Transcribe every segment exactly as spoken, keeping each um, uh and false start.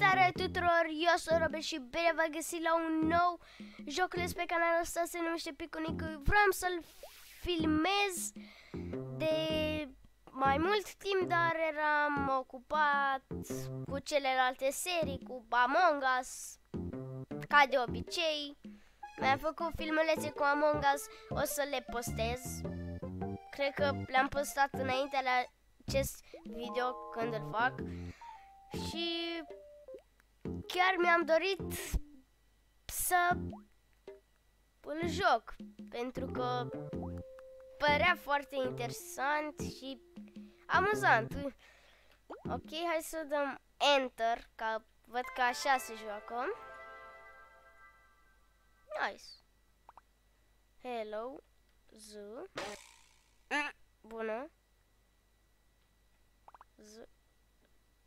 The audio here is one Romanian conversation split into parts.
Salutare tuturor, eu sunt Robert și bine v-am găsit la un nou jocles pe canalul ăsta, se numește Picunicu. Vreau să-l filmez de mai mult timp, dar eram ocupat cu celelalte serii, cu Among Us, ca de obicei. Mi-am făcut filmulețe cu Among Us, o să le postez. Cred că le-am postat înainte la acest video când îl fac. Și chiar mi-am dorit să îl joc, pentru că părea foarte interesant și amuzant. Ok, hai să dăm Enter, ca văd că așa se joacă. Nice. Hello, Z. Bună. Z.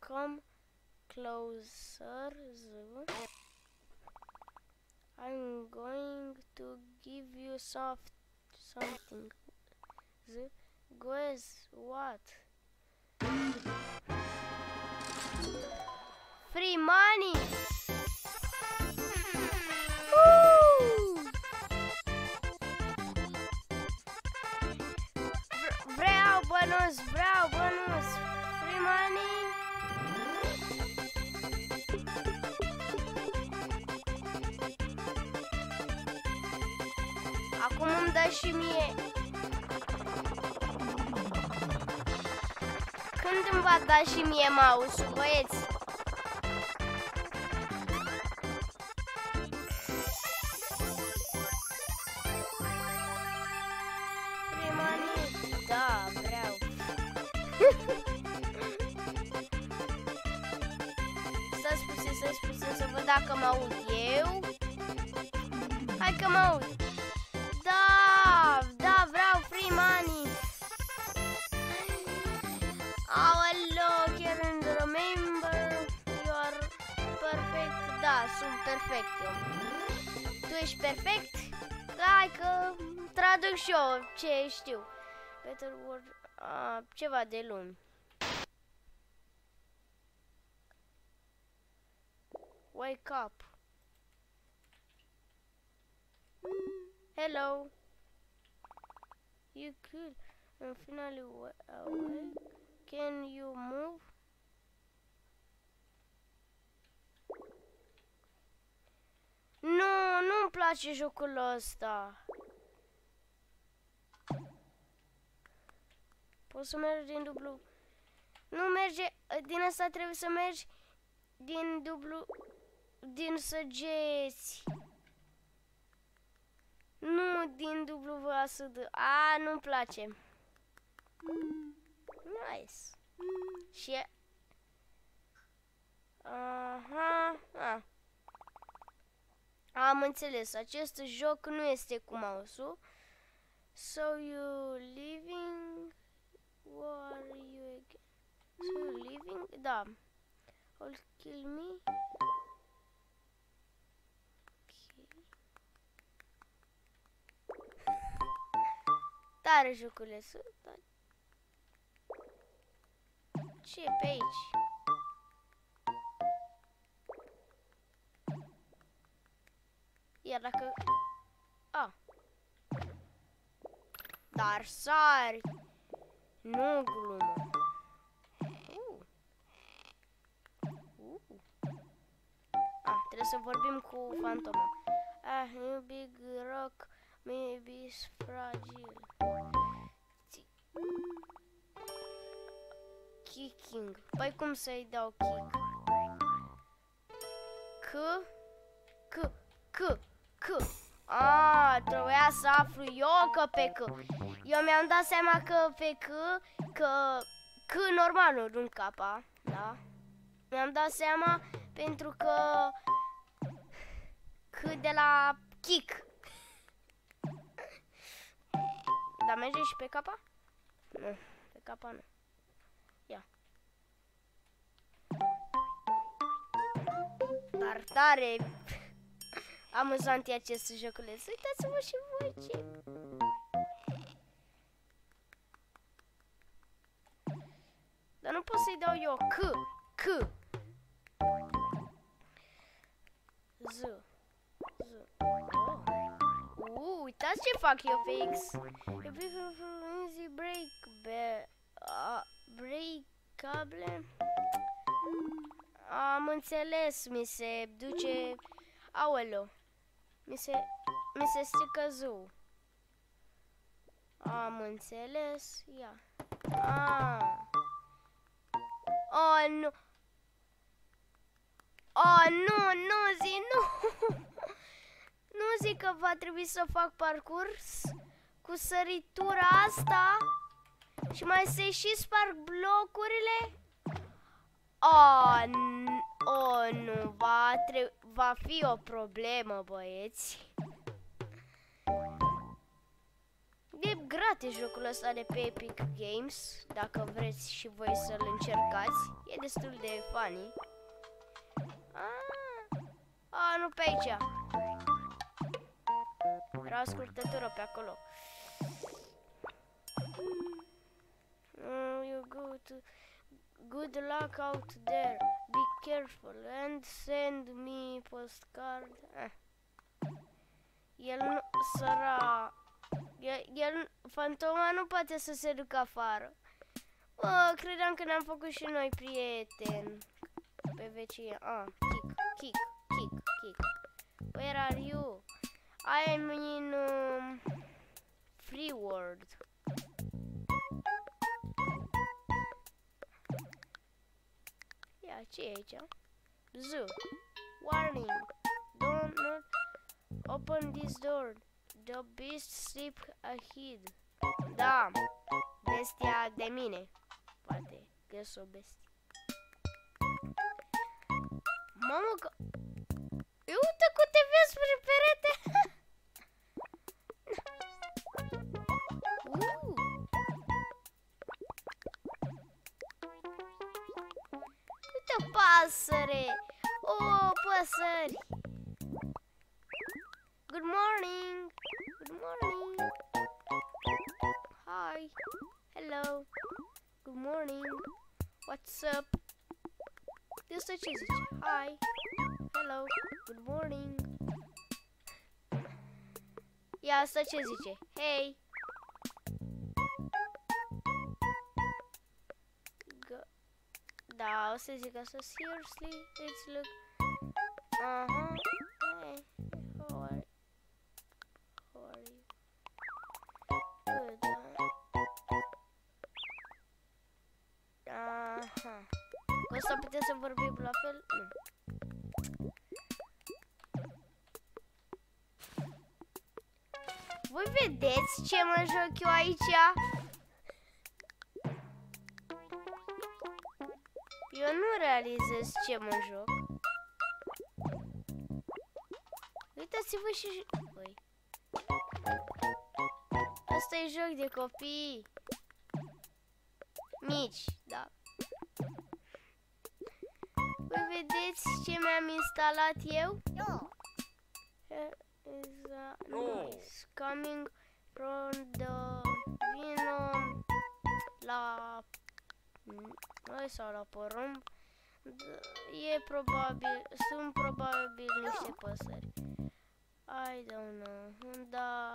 Come closer, I'm going to give you soft something. Guess what? Free money. Woo! Vreau bonus, vreau bonus, free money. Acum îmi dă și mie. Când îmi va da și mie mouse-ul, băieți? Prima nici. Da, vreau. Să spuse, să spuse, să văd dacă mă aud eu. Hai că mă aud. Sunt perfect eu. Tu ești perfect? Hai că traduc și eu ce știu. Better word, a, ceva de lumi. Wake up. Hello. You cool. În final, can you move? Nu, nu-mi place jocul ăsta. Poți să mergi din dublu. Nu merge, din asta trebuie să mergi din dublu, din săgeți. Nu din dublu vă să dă. A, nu-mi place. Nice. Și aha, ah. Am înțeles, acest joc nu este cu mouse-ul. So you living? Where are you again? So you living? Da. All kill me. Okay. Tare joculețul, dar... Ce e pe aici? Iar dacă... Ah. Dar sari! Nu glumă! Uh. Uh. Ah, trebuie să vorbim cu fantoma. Ah, you big rock, maybe it's fragile. Kicking. Păi cum să-i dau kick? C? C? C? C. Ah, trebuia să aflu eu că pe C. Eu mi-am dat seama că pe C, că C normal, nu capa, da? Mi-am dat seama pentru că C de la kick. Dar merge și pe capa? Nu, pe capa nu. Ia. Dar tare amuzant e acest joculeț. Uitați-vă și voi ce... Dar nu pot să-i dau eu C. C. Z. Z. Oh. Uh, uitați ce fac eu pe X. Eu pic easy break be, uh, break cable. Am înțeles, mi se duce. Aoleu. Mi se mi se strică zoo. Am înțeles. Ia. Ah. Oh, nu. Oh, nu, nu zi, nu. Nu zic că va trebui să fac parcurs cu săritura asta și mai se și sparg blocurile. Oh, oh, nu, va, va fi o problemă, băieți. E gratis jocul ăsta de pe Epic Games, dacă vreți și voi să-l încercați. E destul de funny. Ah, ah, nu pe aici. Era o scurtătură pe acolo. Mm, you go to... Good luck out there. Be careful and send me postcard. Ah. El nu... Săra... El, el... Fantoma nu poate să se ducă afară. Oh, credeam că ne-am făcut și noi prieteni. Pe vecie. Ah, kick, kick, kick, kick. Where are you? I am in um, free world. Ia, ce e aici? Z. Warning. Don't not open this door. The beast sleep ahead. Da. Bestia de mine. Poate că sunt o bestie. Mamă că... Eu uite cum te vezi prin perete! uh. Uite o pasăre! O, oh, păsări! Good morning! Good morning! Hi! Hello! Good morning! What's up? De asta ce zice? Hi! Hello! Good morning! Ia, asta ce zice? Hey! Go. Da, o să zic asta. Seriously? Let's look... Aha! Hey! How are you? How are you? Good! Aha! O să putem să vorbim la fel? Nu. Voi vedeți ce mă joc eu aici? Eu nu realizez ce mă joc. Uitați-vă și... Ui. Asta e joc de copii mici, da. Voi vedeți ce mi-am instalat eu? No. No. Coming from the vino la noi sau la porumb. E probabil, sunt probabil niște păsări. I don't know. Da.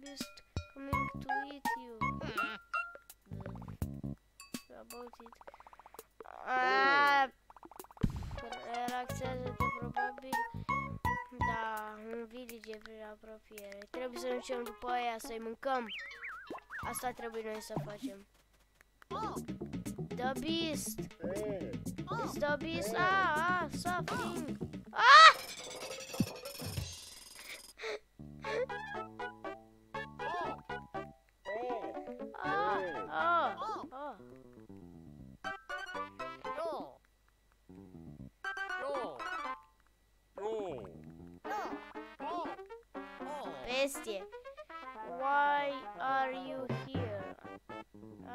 This is coming to eat you. About it. Aaaa! Relaxează-te probabil. Da, un village prin apropiere. Trebuie să ducem după aia, să-i mâncăm. Asta trebuie noi să facem. The beast! It's the beast! Ah, ah, something! Ah! Why are you here?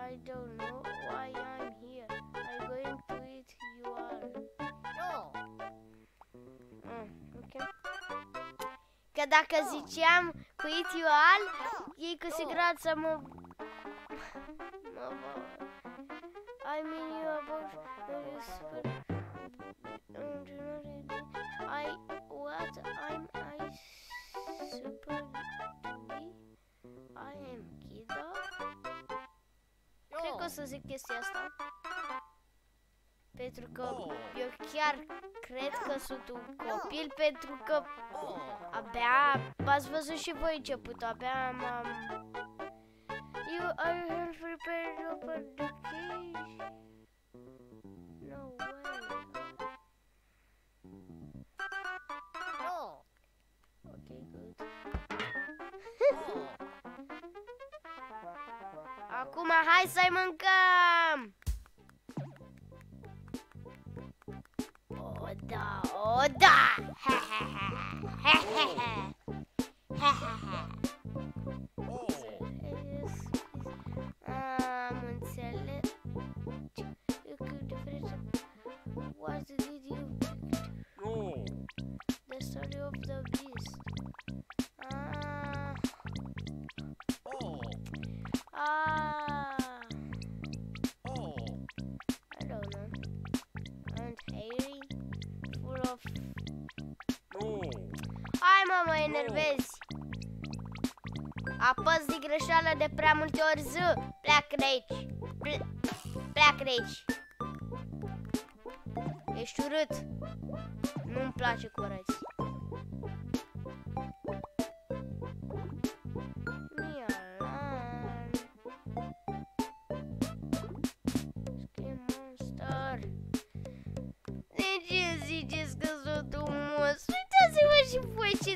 I don't know why I'm here. I'm going to eat you all. No. Mm, okay. Că dacă ziceam cu eat you all, ei cu siguranță mă... mă... I mean you about whisper generally I what I'm I super me. I am Kido. No. Cred că o să zic chestia asta. Pentru că oh. eu chiar cred că sunt un copil, pentru că oh. abia v-ați văzut și voi început, abia m-am... You are prepared for the case. No way. Oh. Ok, good. Oh. Acum hai să-i mâncăm! Da, o da! Ha ha ha! Ha ha ha! Am înțeles. Că diferență. What did you do? The story of the beast. Ah. Oh. Ah. Oh. I don't know. And Harry. No. Hai mă, mă enervezi. Apăs de greșeală de prea multe ori Z. Pleacă de aici. Pleacă de aici. Ești urât. Nu-mi place cum arăți.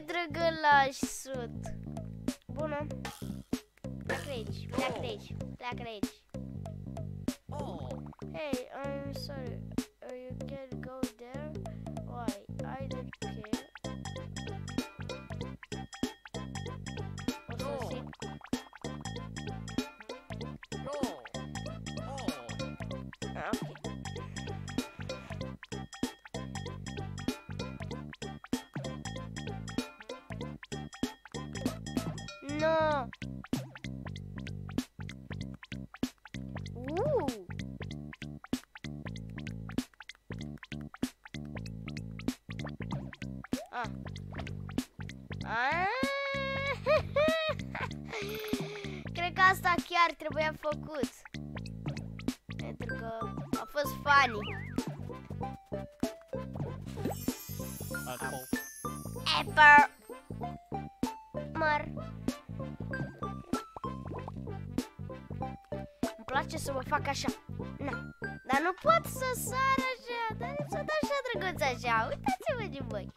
Drăgălași sunt. Bună. Pleacă aici, pleacă aici, pleacă aici. Hey, I'm sorry. You can't go there. Why? I don't care. O să zic. No. Ah, ok. No. Ooh. Ah. Ah. Cred că asta chiar trebuia făcut. Pentru că a fost funny. Apple. Măr. Îmi place să mă fac așa. Na. Dar nu pot să sar așa. Dar sunt așa drăguț așa. Uitați-vă din voi.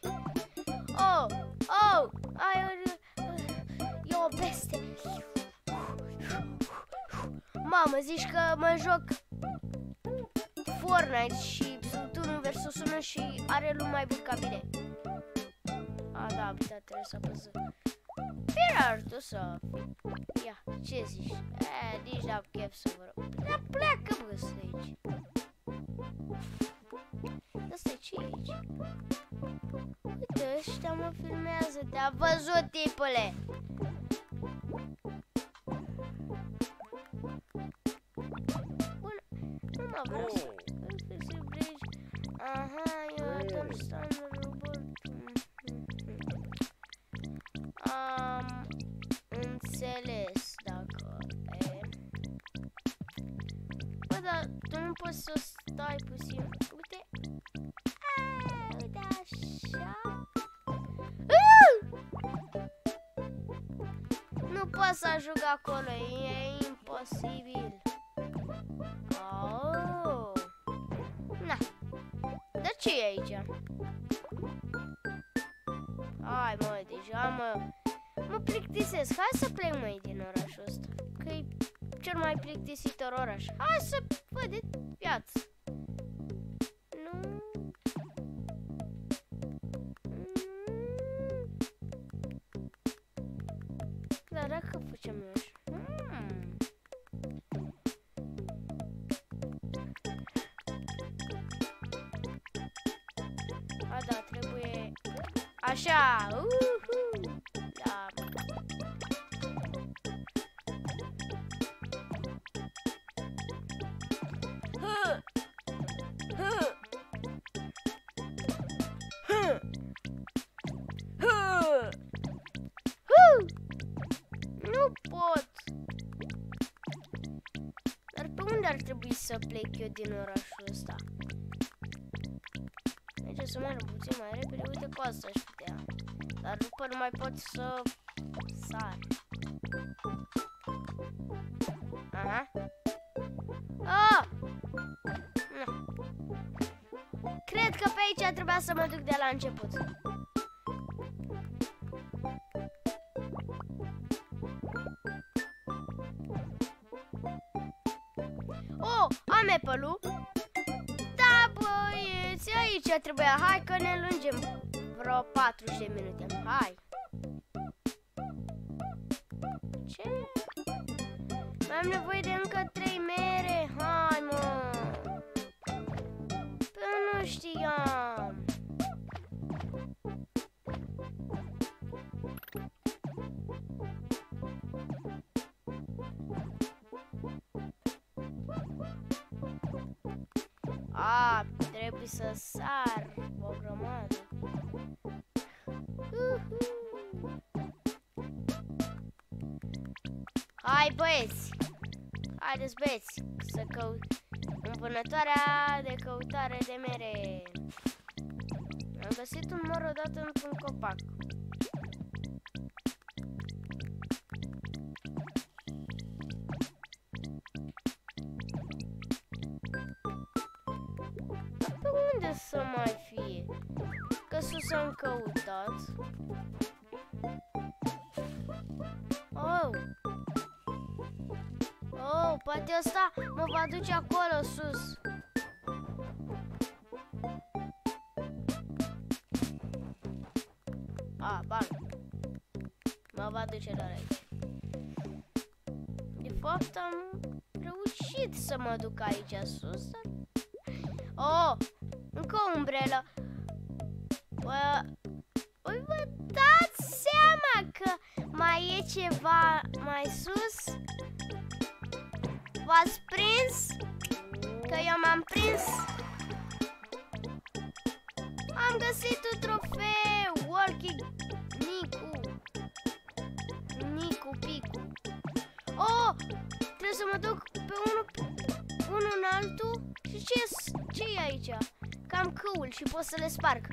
Oh, oh, ai o... E o peste. Mamă, zici că mă joc Fortnite și sunt unu versus unu și are lumea mai bun ca mine. A, da, uita, trebuie să apăsă. Pirar, tu să... Ia, ce zici? E, nici n-am chef să vă rog. Prea pleacă, bă, stă aici. Asta ce e aici? Uite, ăștia mă filmează. Te-a văzut, tipule! Bun, nu mă vreau să... Aha, eu atunci stau în robot. Am înțeles dacă e. Bă, dar tu nu poți să stai puțin. Uite. Aaa, uite așa. Uu! Nu pot să ajung acolo, e imposibil. Au. Na. Dar ce e aici? Hai mă, deja mă... Mă plictisesc, hai să plec mai din orașul ăsta, că e cel mai plictisitor oraș. Hai să văd de viață. Nu... Dar dacă facem eu așa... Hmm. A, da, trebuie... Așa, uhu, da. Huh. Huh. să plec eu din orașul ăsta. Merge să merg puțin mai repede, uite cu asta aș putea. Dar după nu mai pot să sar. Aha. Ah! Cred că pe aici trebuia să mă duc de la început. Oh, am Apple-ul. Da, băieți, aici trebuia. Hai că ne lungim vreo patruzeci de minute. Hai. Ce? Mai am nevoie de încă trei mere. Hai, mă. Păi nu știam. A, trebuie să sar o grămadă. Uhu. Hai, băieți! Haideți, băieți, să căut în vânătoarea de căutare de mere. Am găsit un mor odată într-un copac. Pe unde să mai fie? Că sus am căutat. Oh! Oh, poate ăsta mă va duce acolo sus. Ah, bang. Mă va duce doar aici. De fapt am reușit să mă duc aici sus. Oh, încă o umbrelă. Bă, vă dați seama că mai e ceva mai sus? V-ați prins? Că eu m-am prins? Am găsit un trofeu! Walking Nicu! Nicu Picu! Oh! Trebuie să mă duc pe unul, unul în altul? Și ce, ce e aici? Cam căul și pot să le sparg.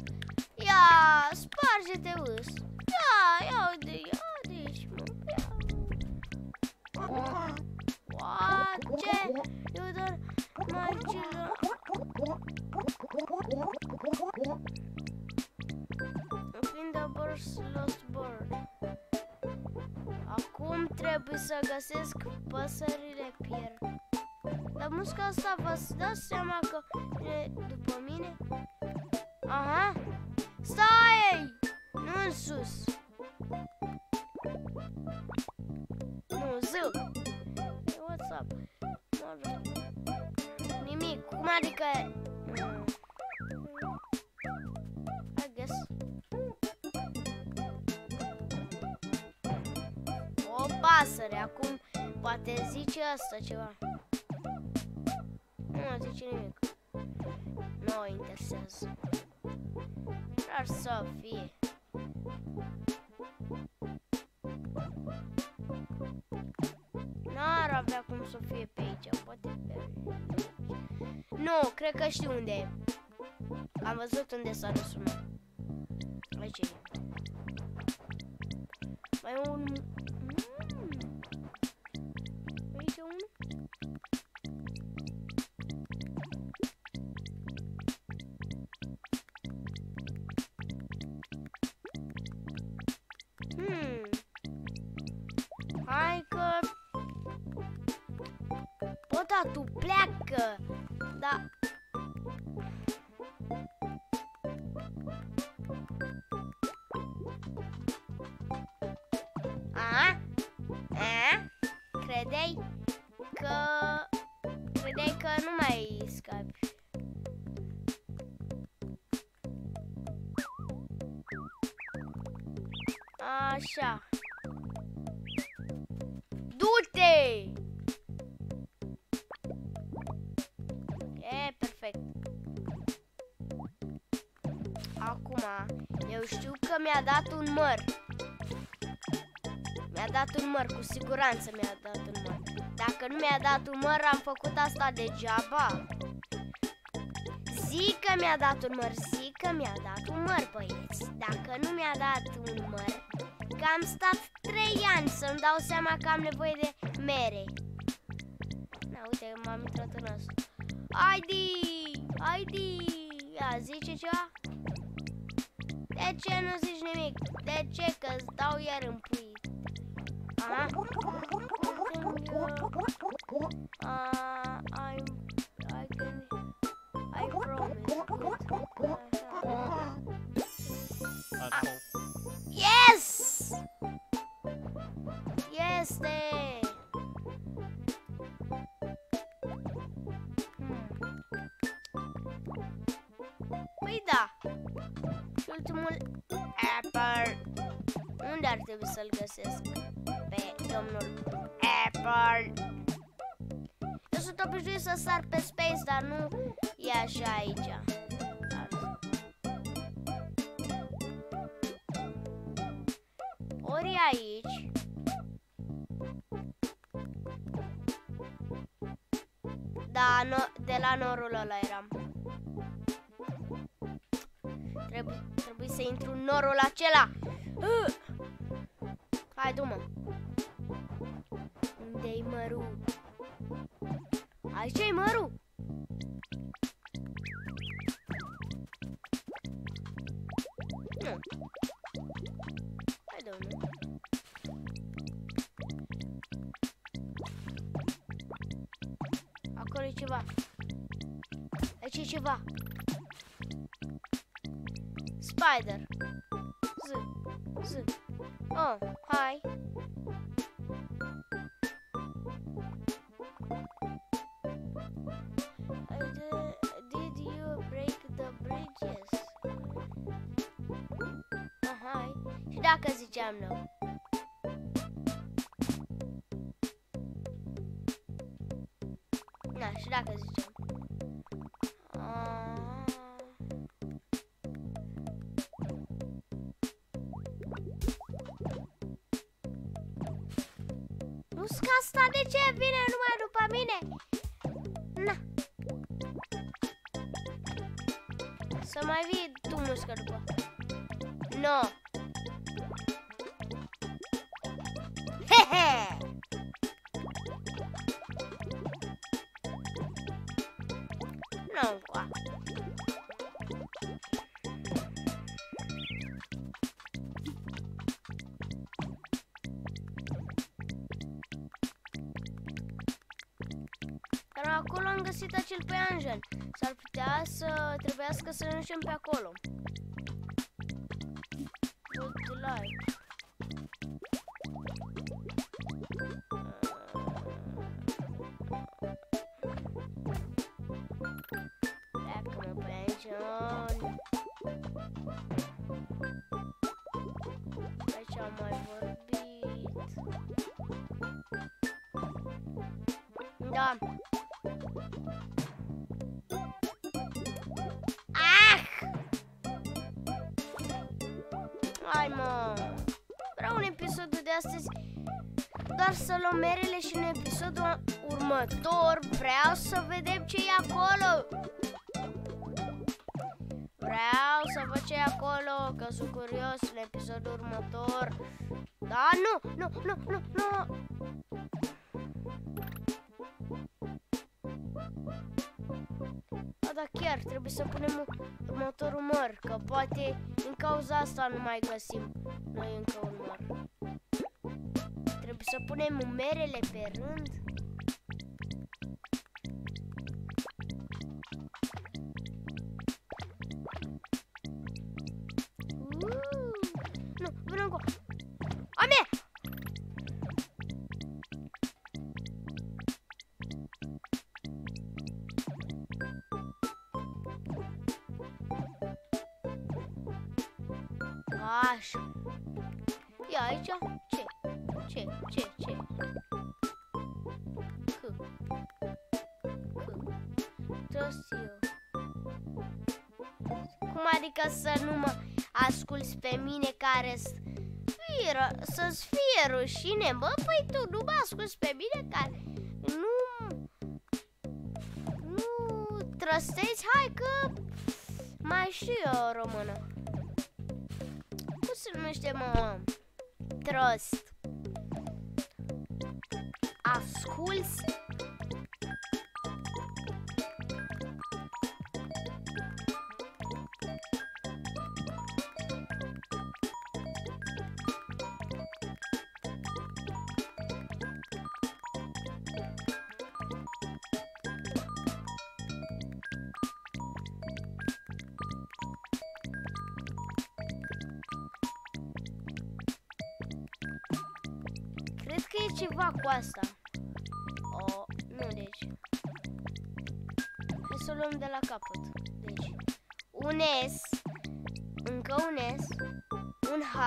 Ia, sparge-te, us! Ia, ia uite, ia uite și mă, ia. Oa, ce? Eu doar mai ceva. Find the bird's lost bird. Acum trebuie să găsesc păsările pierd. Dar musca asta v-ați dat seama că e după mine? Aha! Stai! Nu în sus! Nu, zău! What's up? Nimic, cum adică... I guess. O pasăre, acum poate zice asta ceva. Nu zice nimic. Nu o interesează. Ar să fie. N-ar avea cum să fie pe aici. Poate pe aici. Nu, cred că știu unde e. Am văzut unde s-a dus unul. Aici e. Mai e un... Mm. Aici e unul? Da, tu pleacă! Da! A? A? Credeai că... Credeai că nu mai scapi. Așa. Du-te! Acum, eu știu că mi-a dat un măr. Mi-a dat un măr, cu siguranță mi-a dat un măr. Dacă nu mi-a dat umăr, am făcut asta degeaba. Zic că mi-a dat umăr, zic că mi-a dat umăr, băieți. Dacă nu mi-a dat umăr, că am stat trei ani să-mi dau seama că am nevoie de mere. Na, uite, m-am intrat în asta. Haide, haide. Ia, zice ceva? De ce nu zici nimic? De ce? Că-ți dau iar în pui. Aha. Yes! Este! Păi da! Și ultimul Apple. Unde ar trebui să-l găsesc? Pe domnul Apple. Eu sunt obișnuit să sar pe space, dar nu e așa aici. Ori aici. Da, no, de la norul ăla eram. Trebuie, trebuie să intru în norul acela. Uh! Hai, du-mă. Unde-i mărul? Aici-i mărul. Nu. Hai, du-mă. Acolo-i ceva. Aici-i ceva. Spider. Z, z. Oh, hai. Did you break the bridges? Oh, hai. Și dacă ziceam nu? Na, și dacă ziceam. Uh... Că asta de ce vine numai după mine? Na. Să mai vii tu, muscă, după. No. Hehe. No, coa. Acolo am găsit acel peianjen. S-ar putea să trebuiască să mergem pe acolo. Aici am mai vorbit. Da. Hai, mă! Vreau un episod de astăzi doar să luăm merele și în episodul următor vreau să vedem ce e acolo! Vreau să văd ce e acolo, că sunt curios în episodul următor. Da, nu, nu, nu, nu, nu! A, da, chiar trebuie să punem următorul măr, că poate din cauza asta nu mai găsim noi încă un măr. Trebuie să punem merele pe rând. Uuu. Nu, vină încă. A mea! Așa. Ia aici. Ce? Ce? Ce? Ce? Că. Că. Cum adică să nu mă asculți pe mine care să-ți fie rușine, bă? Păi tu nu mă asculți pe mine care răstezi? Hai că mai știu eu română. Cum se numește, mă? Trust. Asculți? Cred că e ceva cu asta. O, nu, deci. Hai să o luăm de la capăt. Deci, un S, încă un S, un H,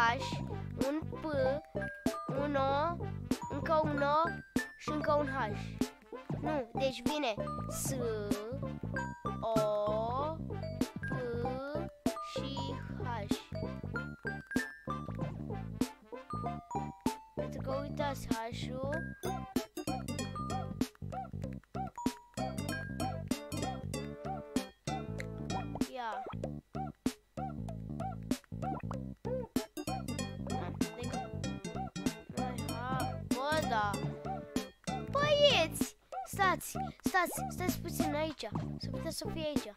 un P, un O, încă un O și încă un H. Nu, deci vine S, O, P și H. Pentru că uitați H-ul. Ia. Bă, da. Băieți! Stați, stați, stați puțin aici. Să puteți să fie aici.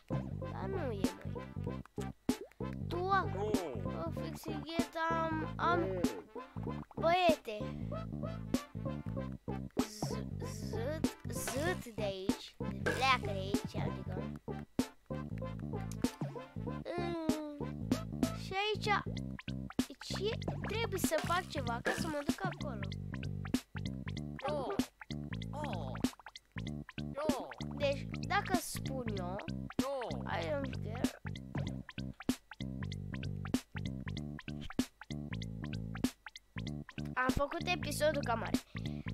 Dar nu e, mai. Tu, o fixigheta am... am... Băiete, zât, zât de aici, pleacă de aici, adică. Mm, și aici, ce trebuie să fac ceva ca să mă duc acolo. Oh. Oh. No. Deci, dacă spun eu, no. I don't care. Am făcut episodul cam mare.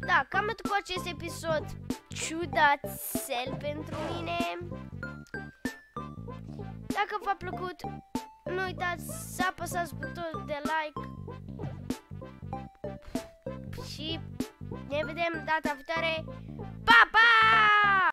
Da, cam atât cu acest episod ciudațel pentru mine. Dacă v-a plăcut, nu uitați să apăsați butonul de like. Și ne vedem data viitoare. Pa, pa!